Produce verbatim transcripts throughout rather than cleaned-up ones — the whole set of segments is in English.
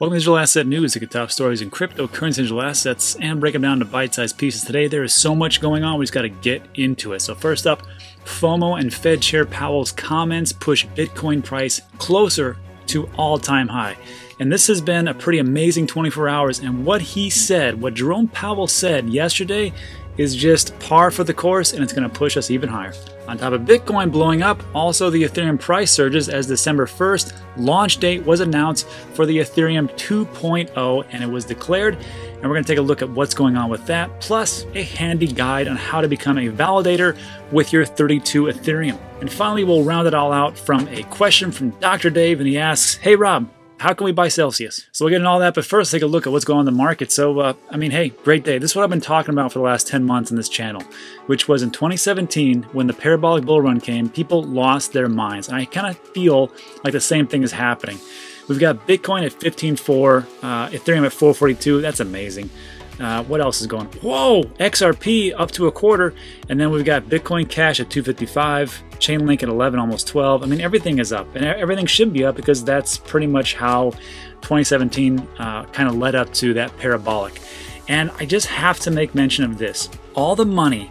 Welcome to Digital Asset News, the top stories in cryptocurrency, digital assets, and break them down to bite-sized pieces. Today, there is so much going on, we just got to get into it. So first up, FOMO and Fed Chair Powell's comments push Bitcoin price closer to all-time high. And this has been a pretty amazing twenty-four hours. And what he said, what Jerome Powell said yesterday is just par for the course, and it's going to push us even higher. On top of Bitcoin blowing up, also the Ethereum price surges as December first launch date was announced for the Ethereum two point oh, and it was declared. And we're going to take a look at what's going on with that, plus a handy guide on how to become a validator with your thirty-two Ethereum. And finally, we'll round it all out from a question from Doctor Dave, and he asks, "Hey Rob, how can we buy Celsius?" So we'll get into all that, but first take a look at what's going on in the market. So, uh, I mean, hey, great day. This is what I've been talking about for the last ten months on this channel, which was in twenty seventeen, when the parabolic bull run came, people lost their minds. And I kind of feel like the same thing is happening. We've got Bitcoin at fifteen four, uh, Ethereum at four forty-two. That's amazing. Uh, what else is going on? Whoa, X R P up to a quarter. And then we've got Bitcoin Cash at two fifty-five, Chainlink at eleven, almost twelve. I mean, everything is up, and everything should be up because that's pretty much how twenty seventeen uh, kind of led up to that parabolic. And I just have to make mention of this. All the money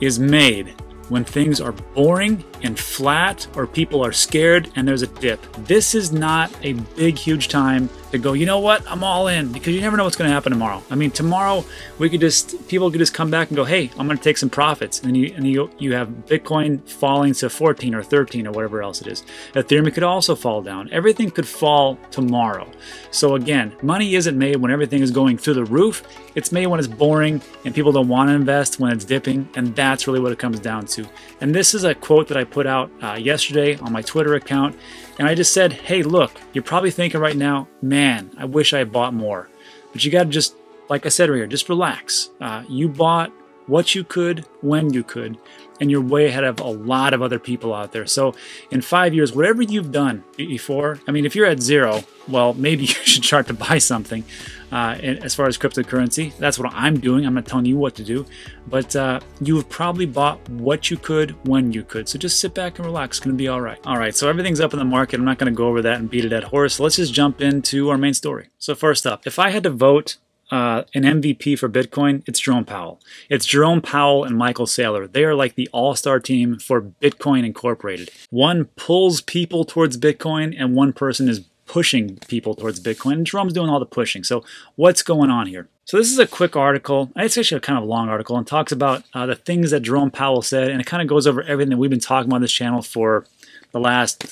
is made when things are boring and flat, or people are scared and there's a dip. This is not a big, huge time to go, you know what, I'm all in, because you never know what's gonna happen tomorrow. I mean, tomorrow we could just, people could just come back and go, hey, I'm gonna take some profits. And you and you, you have Bitcoin falling to fourteen or thirteen or whatever else it is. Ethereum could also fall down. Everything could fall tomorrow. So again, money isn't made when everything is going through the roof. It's made when it's boring and people don't wanna invest, when it's dipping, and that's really what it comes down to. And this is a quote that I put out uh, yesterday on my Twitter account, and I just said, hey, look, you're probably thinking right now, man, I wish I had bought more. But you got to just, like I said right here, just relax. Uh, you bought what you could, when you could, and you're way ahead of a lot of other people out there. So in five years, whatever you've done before, I mean, if you're at zero, well, maybe you should start to buy something. Uh, and as far as cryptocurrency, that's what I'm doing. I'm not telling you what to do, but uh, you've probably bought what you could, when you could. So just sit back and relax. It's going to be all right. All right. So everything's up in the market. I'm not going to go over that and beat a dead horse. Let's just jump into our main story. So first up, if I had to vote Uh, an M V P for Bitcoin, it's Jerome Powell. It's Jerome Powell and Michael Saylor. They are like the all-star team for Bitcoin Incorporated. One pulls people towards Bitcoin and one person is pushing people towards Bitcoin. And Jerome's doing all the pushing. So what's going on here? So this is a quick article. It's actually a kind of a long article, and talks about uh, the things that Jerome Powell said, and it kind of goes over everything that we've been talking about on this channel for the last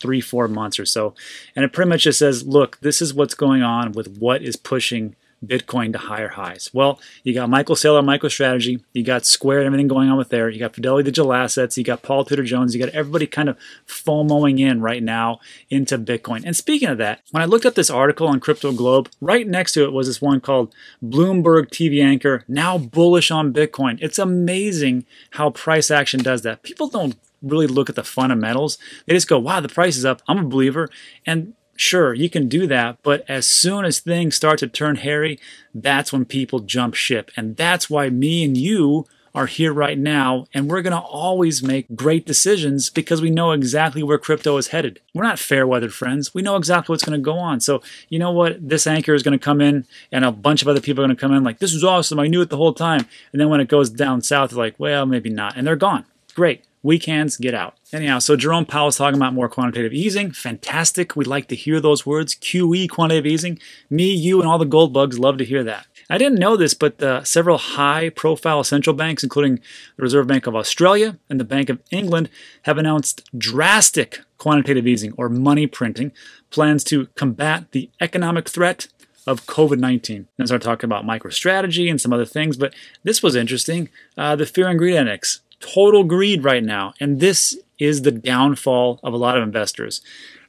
three, four months or so. And it pretty much just says, look, this is what's going on with what is pushing Bitcoin to higher highs. Well, you got Michael Saylor, MicroStrategy, you got Square and everything going on with there, you got Fidelity Digital Assets, you got Paul Tudor Jones, you got everybody kind of FOMOing in right now into Bitcoin. And speaking of that, when I looked up this article on Crypto Globe, right next to it was this one called Bloomberg T V Anchor, Now Bullish on Bitcoin. It's amazing how price action does that. People don't really look at the fundamentals. They just go, wow, the price is up, I'm a believer. And sure, you can do that, but as soon as things start to turn hairy, that's when people jump ship. And that's why me and you are here right now, and we're going to always make great decisions because we know exactly where crypto is headed. We're not fair-weathered friends. We know exactly what's going to go on. So you know what? This anchor is going to come in, and a bunch of other people are going to come in like, this is awesome, I knew it the whole time. And then when it goes down south, they're like, well, maybe not. And they're gone. Great. Weekends, get out. Anyhow, so Jerome Powell's talking about more quantitative easing. Fantastic. We like to hear those words. Q E, quantitative easing. Me, you, and all the gold bugs love to hear that. I didn't know this, but uh, several high-profile central banks, including the Reserve Bank of Australia and the Bank of England, have announced drastic quantitative easing, or money printing, plans to combat the economic threat of COVID nineteen. And so I talked about MicroStrategy and some other things, but this was interesting. Uh, the Fear and Greed Index. Total greed right now, and this is the downfall of a lot of investors.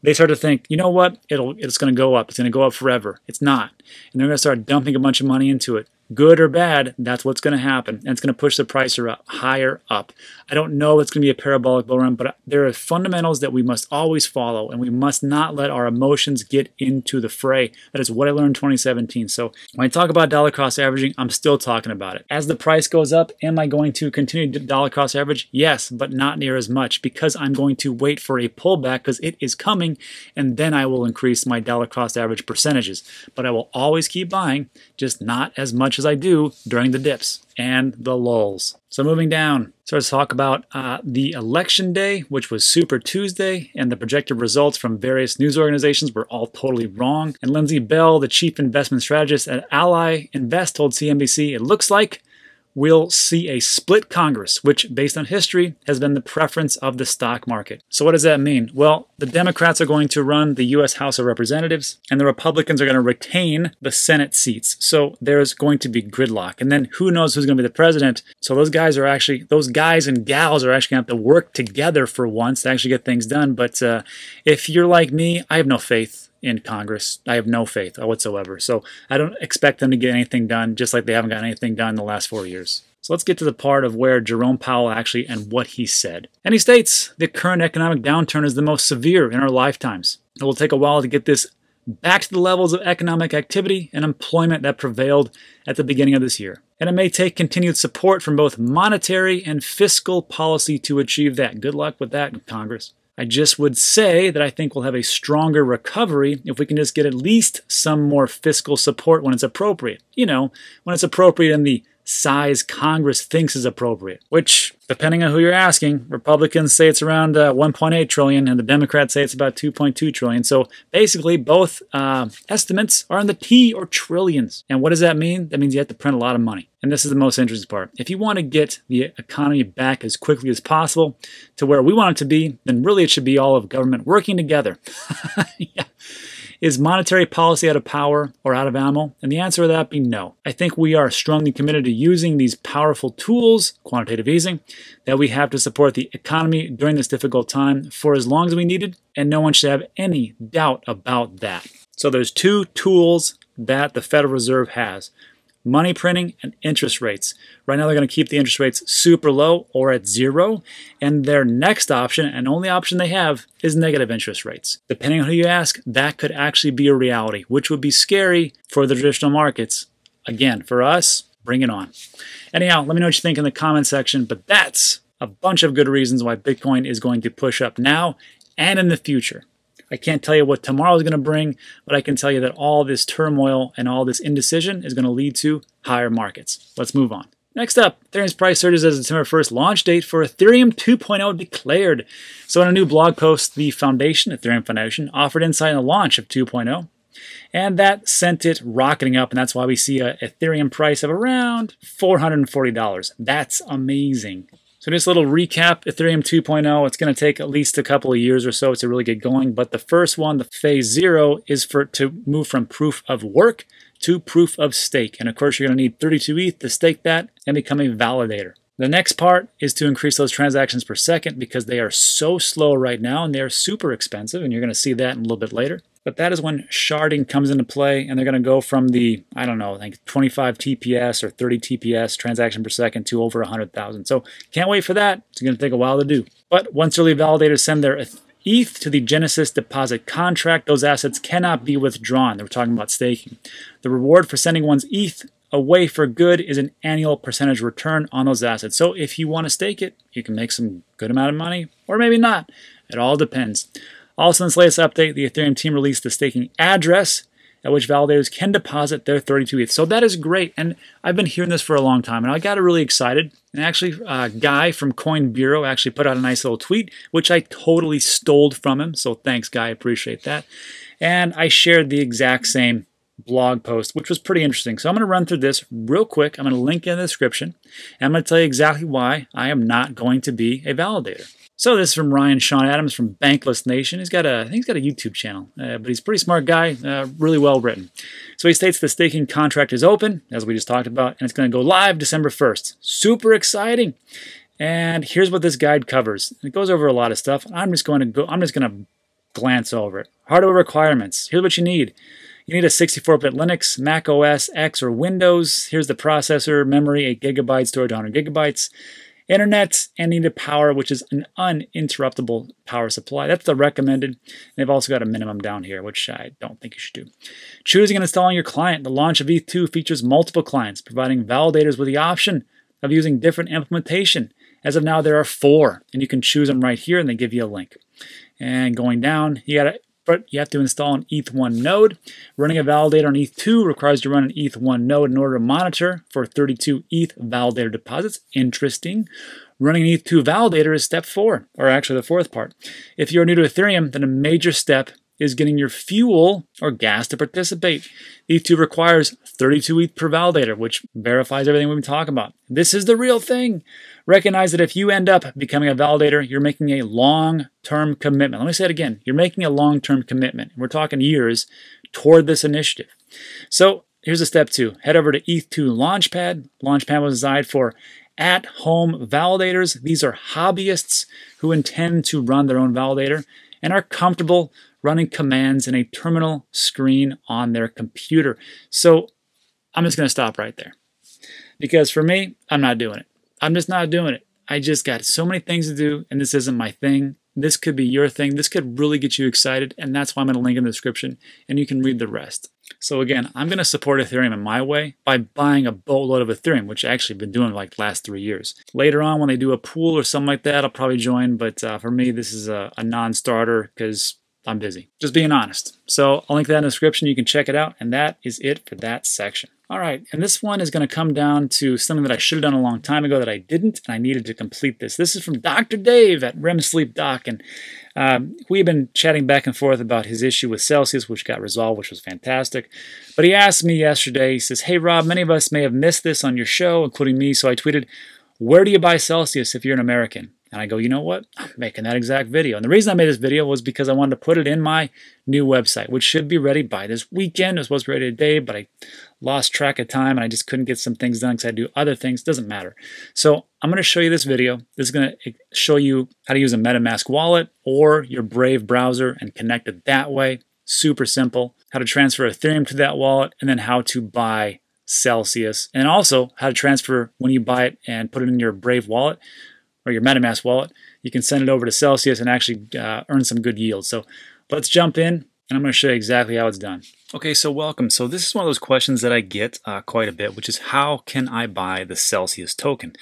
They start to think, you know what, it'll it's going to go up, it's going to go up forever. It's not. And they're going to start dumping a bunch of money into it. good or bad, that's what's going to happen. And it's going to push the price higher up. I don't know if it's going to be a parabolic bull run, but there are fundamentals that we must always follow, and we must not let our emotions get into the fray. That is what I learned in twenty seventeen. So when I talk about dollar cost averaging, I'm still talking about it. As the price goes up, am I going to continue to dollar cost average? Yes, but not near as much, because I'm going to wait for a pullback, because it is coming, and then I will increase my dollar cost average percentages. But I will always keep buying, just not as much as I do during the dips and the lulls. So moving down, so let's talk about uh, the election day, which was Super Tuesday, and the projected results from various news organizations were all totally wrong. And Lindsey Bell, the chief investment strategist at Ally Invest, told C N B C, it looks like we'll see a split Congress, which based on history has been the preference of the stock market. So what does that mean? Well, the Democrats are going to run the U S House of Representatives, and the Republicans are going to retain the Senate seats. So there's going to be gridlock. And then who knows who's going to be the president? So those guys are actually, those guys and gals are actually going to have to work together for once to actually get things done. But uh, if you're like me, I have no faith in Congress. I have no faith whatsoever. So I don't expect them to get anything done, just like they haven't gotten anything done in the last four years. So let's get to the part of where Jerome Powell actually and what he said. And he states the current economic downturn is the most severe in our lifetimes. It will take a while to get this back to the levels of economic activity and employment that prevailed at the beginning of this year. And it may take continued support from both monetary and fiscal policy to achieve that. Good luck with that in Congress. I just would say that I think we'll have a stronger recovery if we can just get at least some more fiscal support when it's appropriate. You know, when it's appropriate in the size Congress thinks is appropriate, which, depending on who you're asking, Republicans say it's around uh, one point eight trillion dollars, and the Democrats say it's about two point two trillion dollars. So basically, both uh, estimates are in the T or trillions. And what does that mean? That means you have to print a lot of money. And this is the most interesting part. If you want to get the economy back as quickly as possible to where we want it to be, then really it should be all of government working together. Yeah. Is monetary policy out of power or out of ammo? And the answer to that be no. I think we are strongly committed to using these powerful tools, quantitative easing, that we have to support the economy during this difficult time for as long as we needed, and no one should have any doubt about that. So there's two tools that the Federal Reserve has: money printing and interest rates. Right now they're going to keep the interest rates super low or at zero, and their next option and only option they have is negative interest rates. Depending on who you ask, that could actually be a reality, which would be scary for the traditional markets. Again, for us, bring it on. Anyhow, let me know what you think in the comment section, but that's a bunch of good reasons why Bitcoin is going to push up now and in the future. I can't tell you what tomorrow is going to bring, but I can tell you that all this turmoil and all this indecision is going to lead to higher markets. Let's move on. Next up, Ethereum's price surges as the September first launch date for Ethereum two point oh declared. So in a new blog post, the foundation, Ethereum Foundation, offered insight on the launch of two point oh, and that sent it rocketing up, and that's why we see an Ethereum price of around four hundred forty dollars. That's amazing. So just a little recap, Ethereum two point oh, it's going to take at least a couple of years or so to really get going. But the first one, the phase zero, is for to move from proof of work to proof of stake. And of course, you're going to need thirty-two E T H to stake that and become a validator. The next part is to increase those transactions per second, because they are so slow right now and they are super expensive. And you're going to see that in a little bit later. But that is when sharding comes into play, and they're going to go from the, I don't know, like twenty-five T P S or thirty T P S transaction per second to over one hundred thousand. So can't wait for that. It's going to take a while to do. But once early validators send their E T H to the Genesis deposit contract, those assets cannot be withdrawn. They were talking about staking. The reward for sending one's E T H away for good is an annual percentage return on those assets. So if you want to stake it, you can make some good amount of money, or maybe not. It all depends. Also, in this latest update, the Ethereum team released the staking address at which validators can deposit their thirty-two E T H. So that is great, and I've been hearing this for a long time, and I got really excited. And actually, uh, Guy from Coin Bureau actually put out a nice little tweet, which I totally stole from him. So thanks, Guy. I appreciate that. And I shared the exact same blog post, which was pretty interesting. So I'm going to run through this real quick. I'm going to link in the description, and I'm going to tell you exactly why I am not going to be a validator. So this is from Ryan Sean Adams from Bankless Nation. He's got a, I think he's got a YouTube channel, uh, but he's a pretty smart guy, uh, really well written. So he states the staking contract is open, as we just talked about, and it's going to go live December first. Super exciting. And here's what this guide covers. It goes over a lot of stuff. I'm just going to go. I'm just going to glance over it. Hardware requirements. Here's what you need. You need a sixty-four bit Linux, Mac O S, X, or Windows. Here's the processor, memory, eight gigabytes, storage, one hundred gigabytes. Internet, and need a power, which is an uninterruptible power supply. That's the recommended. And they've also got a minimum down here, which I don't think you should do. Choosing and installing your client. The launch of E T H two features multiple clients, providing validators with the option of using different implementation. As of now, there are four, and you can choose them right here, and they give you a link. And going down, you gotta, but you have to install an E T H one node. Running a validator on E T H two requires you to run an E T H one node in order to monitor for thirty-two E T H validator deposits. Interesting. Running an E T H two validator is step four, or actually the fourth part. If you're new to Ethereum, then a major step is getting your fuel or gas to participate. E T H two requires thirty-two E T H per validator, which verifies everything we've been talking about. This is the real thing. Recognize that if you end up becoming a validator, you're making a long-term commitment. Let me say it again. You're making a long-term commitment. We're talking years toward this initiative. So here's a step two. Head over to E T H two Launchpad. Launchpad was designed for at-home validators. These are hobbyists who intend to run their own validator and are comfortable running commands in a terminal screen on their computer. So I'm just going to stop right there, because for me, I'm not doing it. I'm just not doing it. I just got so many things to do, and this isn't my thing. This could be your thing. This could really get you excited, and that's why I'm going to link in the description, and you can read the rest. So again, I'm going to support Ethereum in my way by buying a boatload of Ethereum, which I've actually been doing for like the last three years. Later on, when they do a pool or something like that, I'll probably join, but uh, for me, this is a, a non-starter because I'm busy. Just being honest. So I'll link that in the description. You can check it out. And that is it for that section. All right. And this one is going to come down to something that I should have done a long time ago that I didn't, and I needed to complete this. This is from Doctor Dave at R E M Sleep Doc. And um, we've been chatting back and forth about his issue with Celsius, which got resolved, which was fantastic. But he asked me yesterday, he says, "Hey, Rob, many of us may have missed this on your show, including me." So I tweeted, "Where do you buy Celsius if you're an American?" And I go, you know what? I'm making that exact video. And the reason I made this video was because I wanted to put it in my new website, which should be ready by this weekend. It was supposed to be ready today, but I lost track of time and I just couldn't get some things done because I do other things. Doesn't matter. So I'm going to show you this video. This is going to show you how to use a MetaMask wallet or your Brave browser and connect it that way. Super simple. How to transfer Ethereum to that wallet, and then how to buy Celsius. And also how to transfer when you buy it and put it in your Brave wallet or your MetaMask wallet, you can send it over to Celsius and actually uh, earn some good yield. So let's jump in, and I'm going to show you exactly how it's done. Okay, so welcome. So this is one of those questions that I get uh, quite a bit, which is how can I buy the Celsius token?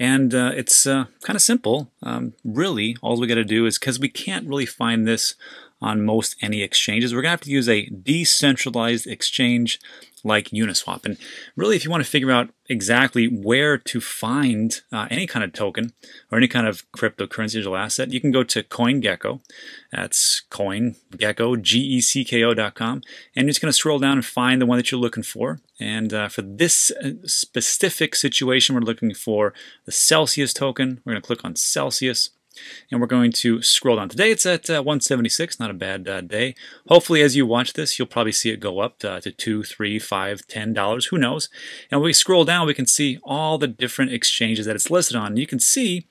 And uh, it's uh, kind of simple. Um, really, all we got to do is, because we can't really find this on most any exchanges, we're going to have to use a decentralized exchange like Uniswap. And really, if you want to figure out exactly where to find uh, any kind of token or any kind of cryptocurrency digital asset, you can go to CoinGecko. That's CoinGecko, G E C K O dot com. And you're just going to scroll down and find the one that you're looking for. And uh, for this specific situation, we're looking for the Celsius token. We're going to click on Celsius. And we're going to scroll down. Today it's at uh, one seventy-six, not a bad uh, day. Hopefully as you watch this, you'll probably see it go up to, uh, to two, three, five, ten dollars, who knows. And when we scroll down, we can see all the different exchanges that it's listed on. You can see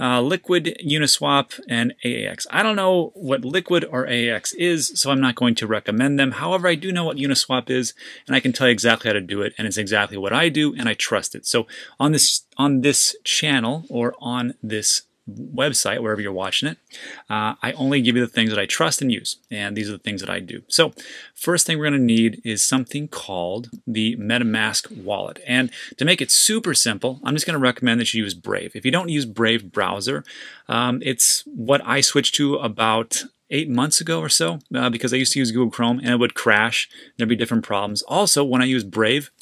uh, Liquid, Uniswap, and A A X. I don't know what Liquid or A A X is, so I'm not going to recommend them. However, I do know what Uniswap is, and I can tell you exactly how to do it, and it's exactly what I do, and I trust it. So on this, on this channel or on this website, wherever you're watching it, uh, I only give you the things that I trust and use, and these are the things that I do. So first thing we're going to need is something called the MetaMask wallet, and to make it super simple, I'm just going to recommend that you use Brave. If you don't use Brave browser, um, it's what I switched to about eight months ago or so, uh, because I used to use Google Chrome and it would crash, there'd be different problems. Also, when I use Brave,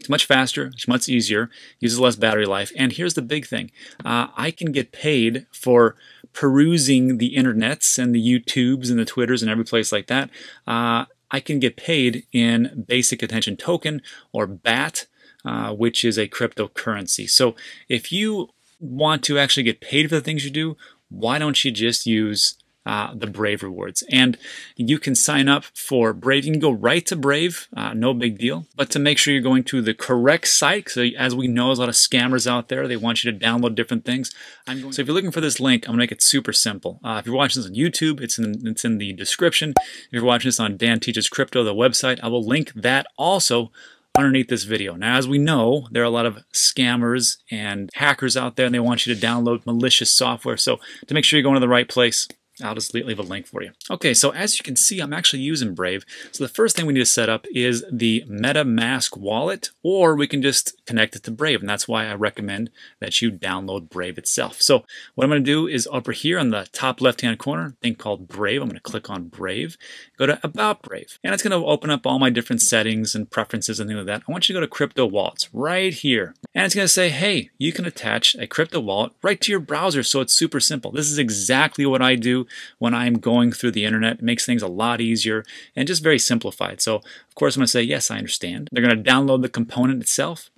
it's much faster, it's much easier, uses less battery life, and here's the big thing. Uh, I can get paid for perusing the internets and the YouTubes and the Twitters and every place like that. Uh, I can get paid in Basic Attention Token, or B A T, uh, which is a cryptocurrency. So if you want to actually get paid for the things you do, why don't you just use uh, the Brave rewards. And you can sign up for Brave. You can go right to Brave, uh, no big deal. But to make sure you're going to the correct site, so as we know, there's a lot of scammers out there. They want you to download different things. I'm going so if you're looking for this link, I'm gonna make it super simple. Uh, if you're watching this on YouTube, it's in it's in the description. If you're watching this on Dan Teaches Crypto, the website, I will link that also underneath this video. Now, as we know, there are a lot of scammers and hackers out there, and they want you to download malicious software. So to make sure you're going to the right place, I'll just leave a link for you. Okay, so as you can see, I'm actually using Brave. So the first thing we need to set up is the MetaMask wallet, or we can just connect it to Brave, and that's why I recommend that you download Brave itself. So what I'm gonna do is over here on the top left-hand corner, a thing called Brave, I'm gonna click on Brave, go to About Brave, and it's gonna open up all my different settings and preferences and things like that. I want you to go to Crypto Wallets right here, and it's gonna say, hey, you can attach a crypto wallet right to your browser, so it's super simple. This is exactly what I do when I'm going through the internet. It makes things a lot easier and just very simplified. So of course I'm going to say, yes, I understand. They're going to download the component itself.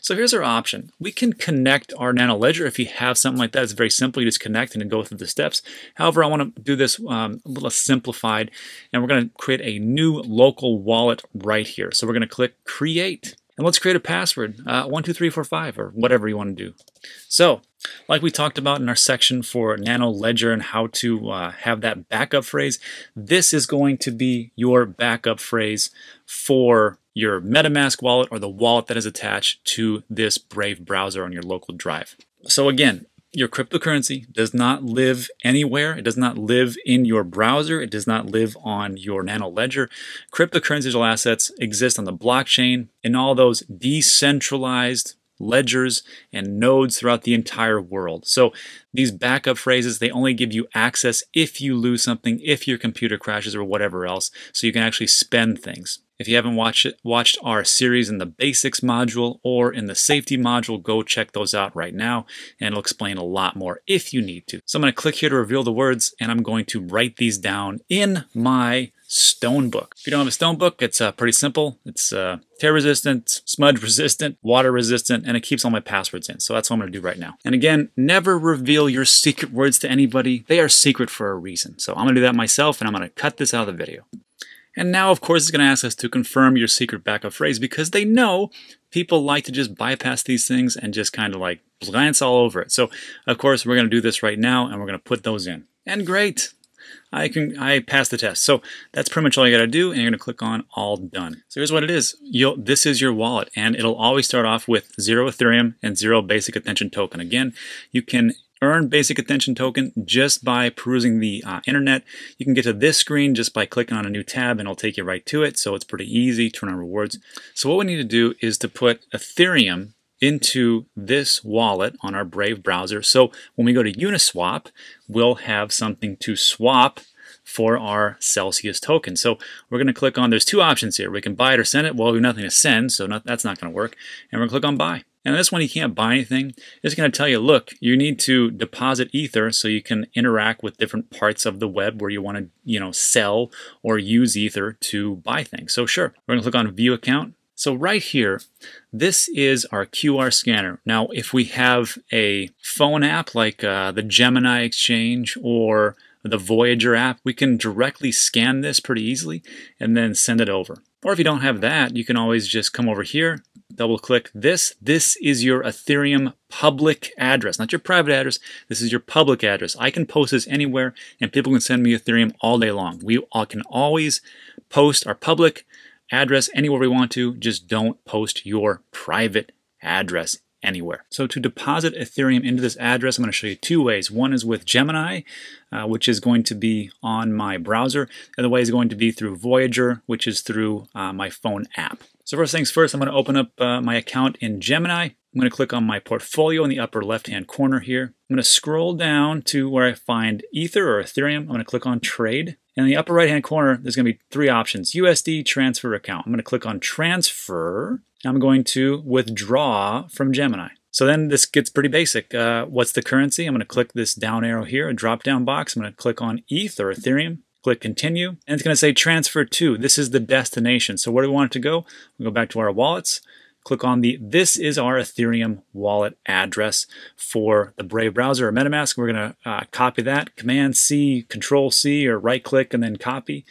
So here's our option. We can connect our Nano Ledger. If you have something like that, it's very simple. You just connect and go through the steps. However, I want to do this um, a little simplified, and we're going to create a new local wallet right here. So we're going to click Create. And let's create a password, uh, one, two, three, four, five, or whatever you want to do. So, like we talked about in our section for Nano Ledger and how to uh, have that backup phrase, this is going to be your backup phrase for your MetaMask wallet or the wallet that is attached to this Brave browser on your local drive. So again, your cryptocurrency does not live anywhere. It does not live in your browser. It does not live on your Nano Ledger. Cryptocurrency digital assets exist on the blockchain and all those decentralized ledgers and nodes throughout the entire world. So these backup phrases, they only give you access if you lose something, if your computer crashes or whatever else, so you can actually spend things. If you haven't watched it, watched our series in the basics module or in the safety module, go check those out right now, and it'll explain a lot more if you need to. So I'm going to click here to reveal the words, and I'm going to write these down in my StoneBook. If you don't have a StoneBook, it's uh, pretty simple. It's uh, tear resistant, smudge resistant, water resistant, and it keeps all my passwords in. So that's what I'm going to do right now. And again, never reveal your secret words to anybody. They are secret for a reason. So I'm going to do that myself, and I'm going to cut this out of the video. And now, of course, it's going to ask us to confirm your secret backup phrase, because they know people like to just bypass these things and just kind of like glance all over it. So, of course, we're going to do this right now, and we're going to put those in. And great, I can I passed the test. So that's pretty much all you got to do, and you're going to click on All Done. So here's what it is. You'll, this is your wallet, and it'll always start off with zero Ethereum and zero Basic Attention Token. Again, you can earn Basic Attention Token just by perusing the uh, internet. You can get to this screen just by clicking on a new tab, and it'll take you right to it. So it's pretty easy. Turn on rewards. So what we need to do is to put Ethereum into this wallet on our Brave browser. So when we go to Uniswap, we'll have something to swap for our Celsius token. So we're going to click on, there's two options here. We can buy it or send it. Well, we have nothing to send, so not, that's not going to work. And we're going to click on buy. And this one, you can't buy anything. It's going to tell you, look, you need to deposit Ether so you can interact with different parts of the web where you want to, you know, sell or use Ether to buy things. So sure, we're going to click on View Account. So right here, this is our Q R scanner. Now, if we have a phone app like uh, the Gemini Exchange or the Voyager app, we can directly scan this pretty easily and then send it over. Or if you don't have that, you can always just come over here, double click this. This is your Ethereum public address, not your private address. This is your public address. I can post this anywhere, and people can send me Ethereum all day long. We all can always post our public address anywhere we want to. Just don't post your private address anywhere. So to deposit Ethereum into this address, I'm going to show you two ways. One is with Gemini, uh, which is going to be on my browser. The other way is going to be through Voyager, which is through uh, my phone app. So first things first, I'm going to open up uh, my account in Gemini. I'm going to click on my portfolio in the upper left-hand corner here. I'm going to scroll down to where I find Ether or Ethereum. I'm going to click on Trade. And in the upper right-hand corner, there's going to be three options: U S D, Transfer Account. I'm going to click on Transfer. I'm going to withdraw from Gemini. So then this gets pretty basic. Uh, what's the currency? I'm going to click this down arrow here, a drop-down box. I'm going to click on E T H or Ethereum. Click Continue, and it's going to say Transfer to. This is the destination. So where do we want it to go? We go back to our wallets. click on the "This is our Ethereum wallet address" for the Brave browser or MetaMask. We're going to uh, copy that, Command C, Control C, or right click and then copy.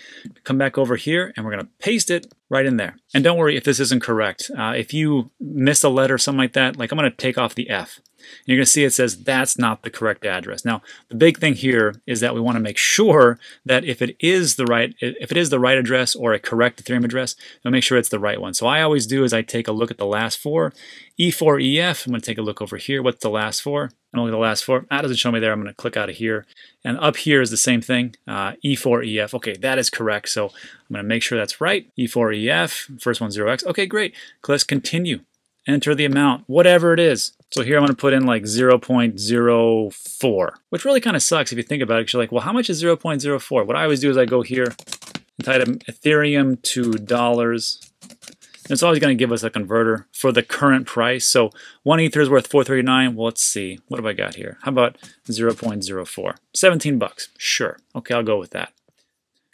Come back over here and we're going to paste it right in there. And don't worry if this isn't correct. Uh, if you miss a letter or something like that, like I'm going to take off the F. And you're going to see it says that's not the correct address. Now, the big thing here is that we want to make sure that if it is the right, if it is the right address or a correct Ethereum address, we'll make sure it's the right one. So I always do is I take a look at the last four. E four E F, I'm going to take a look over here. What's the last four? And only the last four. Ah, doesn't show me there. I'm going to click out of here. And up here is the same thing. Uh, E four E F. Okay, that is correct. So I'm going to make sure that's right. E four E F, first one zero X. Okay, great. Let's continue. Enter the amount, whatever it is. So here I'm going to put in like zero point zero four, which really kind of sucks if you think about it. Because you're like, well, how much is zero point zero four? What I always do is I go here and type Ethereum to dollars. And it's always going to give us a converter for the current price. So one Ether is worth four thirty-nine. Well, let's see. What have I got here? How about zero point zero four? seventeen bucks. Sure. Okay, I'll go with that.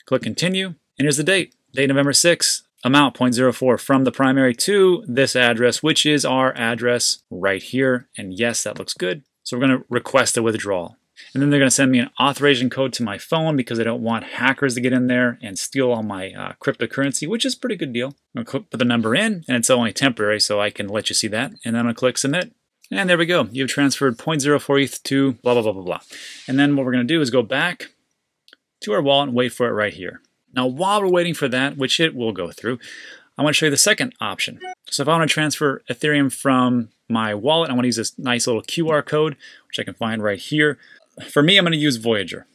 Click continue. And here's the date. Date November sixth. Amount zero point zero four from the primary to this address, which is our address right here. And yes, that looks good. So we're going to request a withdrawal. And then they're going to send me an authorization code to my phone because I don't want hackers to get in there and steal all my uh, cryptocurrency, which is a pretty good deal. I'm going to put the number in, and it's only temporary, so I can let you see that. And then I'm going to click submit. And there we go. You've transferred zero point zero four E T H to blah, blah, blah, blah, blah. And then what we're going to do is go back to our wallet and wait for it right here. Now, while we're waiting for that, which it will go through, I want to show you the second option. So if I want to transfer Ethereum from my wallet, I want to use this nice little Q R code, which I can find right here. For me, I'm going to use Voyager.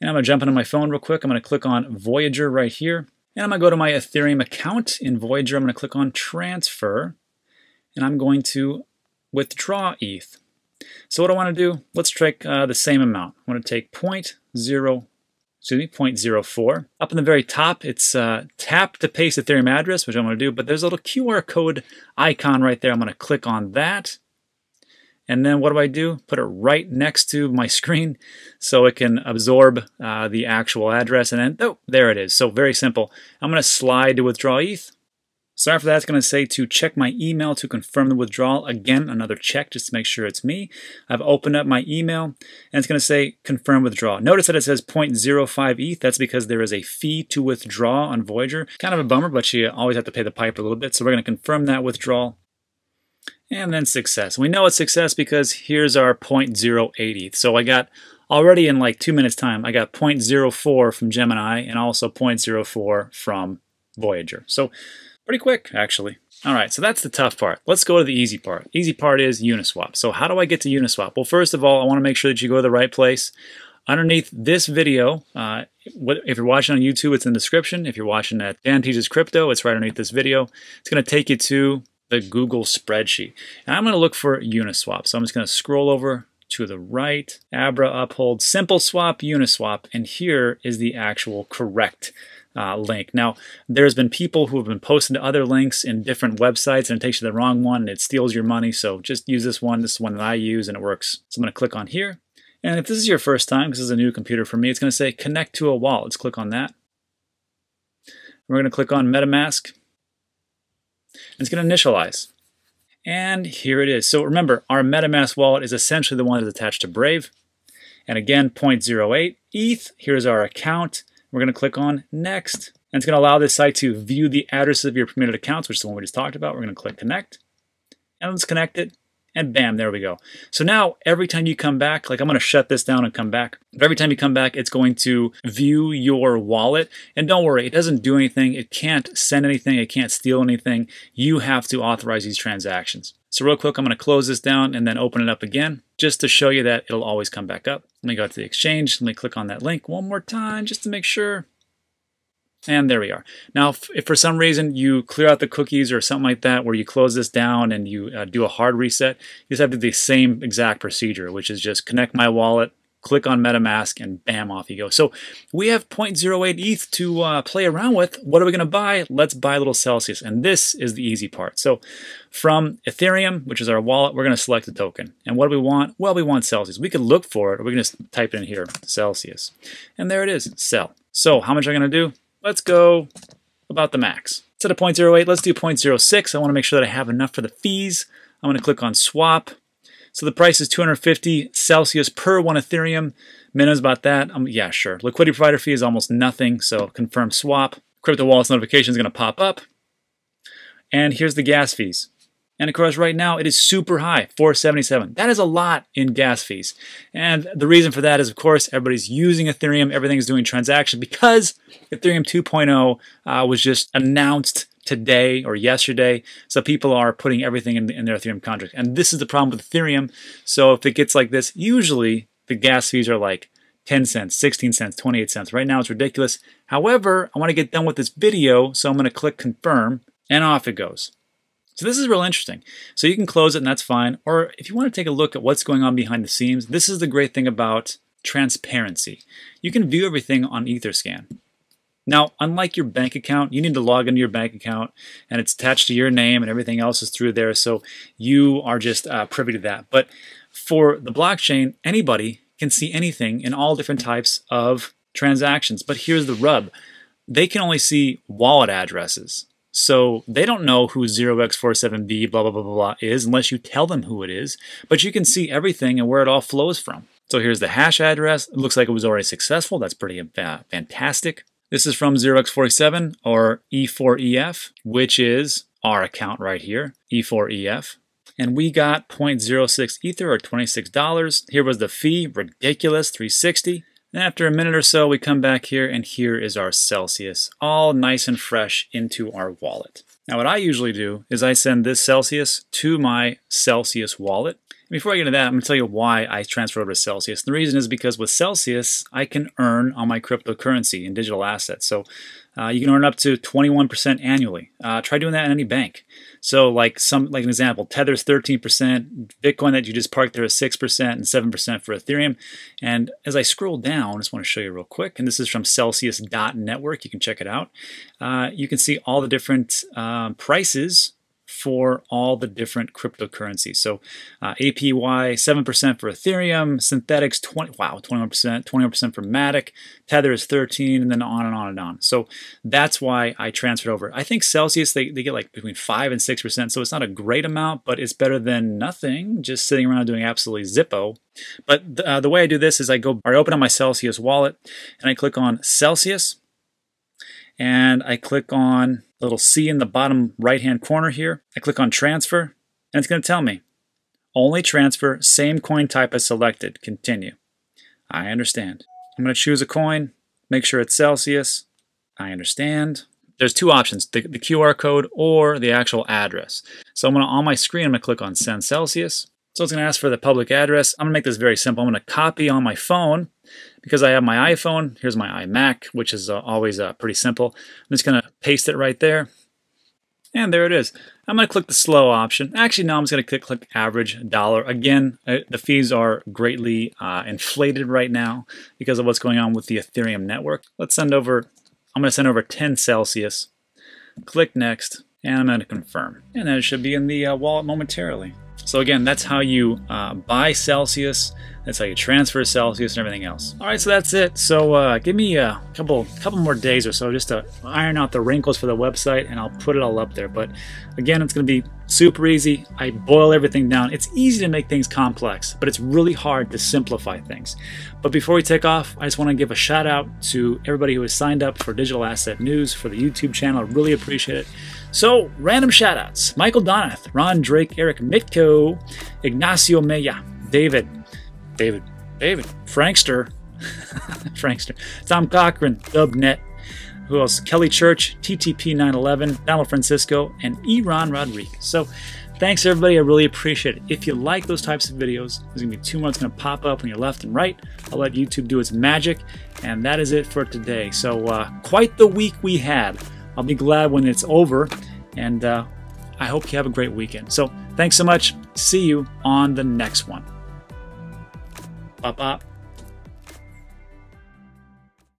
And I'm going to jump into my phone real quick. I'm going to click on Voyager right here. And I'm going to go to my Ethereum account in Voyager. I'm going to click on Transfer. And I'm going to withdraw E T H. So what do I want to do? Let's take uh, the same amount. I want to take zero point zero four. Up in the very top, it's uh, tap to paste Ethereum address, which I'm going to do, but there's a little Q R code icon right there. I'm going to click on that. And then what do I do? Put it right next to my screen so it can absorb uh, the actual address. And then, oh, there it is. So very simple. I'm going to slide to withdraw E T H. So after that, it's going to say to check my email to confirm the withdrawal. Again, another check just to make sure it's me. I've opened up my email, and it's going to say confirm withdrawal. Notice that it says zero point zero five E T H. That's because there is a fee to withdraw on Voyager. Kind of a bummer, but you always have to pay the piper a little bit. So we're going to confirm that withdrawal. And then success. We know it's success because here's our zero point zero eight E T H. So I got already in like two minutes time, I got zero point zero four from Gemini and also zero point zero four from Voyager. So pretty quick, actually. All right, so that's the tough part. Let's go to the easy part. Easy part is Uniswap. So how do I get to Uniswap? Well, first of all, I want to make sure that you go to the right place. Underneath this video, uh, if you're watching on YouTube, it's in the description. If you're watching at Dan Teaches Crypto, it's right underneath this video. It's going to take you to the Google spreadsheet. And I'm going to look for Uniswap. So I'm just going to scroll over to the right. Abra, Uphold, Simple Swap, Uniswap. And here is the actual correct Uh, link. Now, there's been people who have been posting to other links in different websites and it takes you to the wrong one and it steals your money. So just use this one. This is one that I use and it works. So I'm going to click on here. And if this is your first time, because this is a new computer for me, it's going to say connect to a wallet. Let's click on that. We're going to click on MetaMask. And it's going to initialize. And here it is. So remember, our MetaMask wallet is essentially the one that's attached to Brave. And again, zero point zero eight E T H. Here's our account. We're going to click on Next. And it's going to allow this site to view the addresses of your permitted accounts, which is the one we just talked about. We're going to click Connect. And let's connect it. And bam, there we go. So now every time you come back, like I'm going to shut this down and come back. But every time you come back, it's going to view your wallet. And don't worry, it doesn't do anything. It can't send anything. It can't steal anything. You have to authorize these transactions. So real quick, I'm going to close this down and then open it up again just to show you that it'll always come back up. Let me go to the exchange. Let me click on that link one more time just to make sure. And there we are. Now, if, if for some reason you clear out the cookies or something like that where you close this down and you uh, do a hard reset, you just have to do the same exact procedure, which is just connect my wallet, click on MetaMask, and bam, off you go. So we have zero point zero eight E T H to uh, play around with. What are we going to buy? Let's buy a little Celsius. And this is the easy part. So from Ethereum, which is our wallet, we're going to select a token. And what do we want? Well, we want Celsius. We could look for it, or we can just type in here, Celsius. And there it is, sell. So how much are we going to do? Let's go about the max. Instead of zero point zero eight, let's do zero point zero six. I want to make sure that I have enough for the fees. I'm going to click on swap. So the price is two hundred fifty Celsius per one Ethereum. Minimum's about that. Um, yeah, sure. Liquidity provider fee is almost nothing. So confirm swap. Crypto Wallet's notification is going to pop up. And here's the gas fees. And of course, right now, it is super high, four seventy-seven. That is a lot in gas fees. And the reason for that is, of course, everybody's using Ethereum. Everything's doing transaction because Ethereum two point oh uh, was just announced today or yesterday. So people are putting everything in, in their Ethereum contract. And this is the problem with Ethereum. So if it gets like this, usually the gas fees are like ten cents, sixteen cents, twenty-eight cents. Right now, it's ridiculous. However, I want to get done with this video. So I'm going to click confirm and off it goes. So this is real interesting. So you can close it and that's fine. Or if you want to take a look at what's going on behind the scenes, this is the great thing about transparency. You can view everything on Etherscan. Now, unlike your bank account, you need to log into your bank account and it's attached to your name and everything else is through there. So you are just uh, privy to that. But for the blockchain, anybody can see anything in all different types of transactions. But here's the rub. They can only see wallet addresses. So they don't know who zero x four seven b blah, blah, blah, blah, blah is unless you tell them who it is. But you can see everything and where it all flows from. So here's the hash address. It looks like it was already successful. That's pretty uh, fantastic. This is from zero x four seven or E four E F, which is our account right here, E four E F. And we got zero point zero six Ether or twenty-six dollars. Here was the fee, ridiculous, three sixty. And after a minute or so, we come back here and here is our Celsius, all nice and fresh into our wallet. Now what I usually do is I send this Celsius to my Celsius wallet. And before I get into that, I'm going to tell you why I transfer over to Celsius. The reason is because with Celsius, I can earn on my cryptocurrency and digital assets. So uh, you can earn up to twenty-one percent annually. Uh, try doing that in any bank. So like some, like an example, Tether's thirteen percent, Bitcoin that you just parked there is six percent and seven percent for Ethereum. And as I scroll down, I just want to show you real quick, and this is from Celsius dot network. You can check it out. Uh, you can see all the different um, prices for all the different cryptocurrencies. So uh, A P Y, seven percent for Ethereum, Synthetics, twenty, wow, twenty-one percent, twenty-one percent for Matic, Tether is thirteen, and then on and on and on. So that's why I transferred over. I think Celsius, they, they get like between five and six percent, so it's not a great amount, but it's better than nothing, just sitting around doing absolutely zippo. But th uh, the way I do this is I go, I open up my Celsius wallet, and I click on Celsius, and I click on a little C in the bottom right-hand corner here. I click on transfer, and it's going to tell me, only transfer, same coin type as selected, continue. I understand. I'm going to choose a coin, make sure it's Celsius. I understand. There's two options, the, the Q R code or the actual address. So I'm going to, on my screen, I'm going to click on send Celsius. So it's going to ask for the public address. I'm going to make this very simple. I'm going to copy on my phone because I have my iPhone. Here's my iMac, which is uh, always uh, pretty simple. I'm just going to paste it right there. And there it is. I'm going to click the slow option. Actually, no, I'm just going to click, click average dollar. Again, uh, the fees are greatly uh, inflated right now because of what's going on with the Ethereum network. Let's send over, I'm going to send over ten Celsius. Click next, and I'm going to confirm. And then it should be in the uh, wallet momentarily. So again, that's how you uh, buy Celsius, that's how you transfer Celsius and everything else. All right, so that's it. So uh, give me a couple couple more days or so just to iron out the wrinkles for the website and I'll put it all up there. But again, it's gonna be super easy. I boil everything down. It's easy to make things complex, but it's really hard to simplify things. But before we take off, I just wanna give a shout out to everybody who has signed up for Digital Asset News for the YouTube channel. I really appreciate it. So random shout outs, Michael Donath, Ron Drake, Eric Mitko, Ignacio Maya, David, David, David, Frankster, Frankster, Tom Cochran, Dubnet, who else? Kelly Church, T T P nine eleven, Donald Francisco, and Iran Rodriguez. So thanks everybody, I really appreciate it. If you like those types of videos, there's gonna be two more that's gonna pop up on your left and right. I'll let YouTube do its magic, and that is it for today. So uh, quite the week we had. I'll be glad when it's over, and uh, I hope you have a great weekend. So thanks so much. See you on the next one. Bop, bop.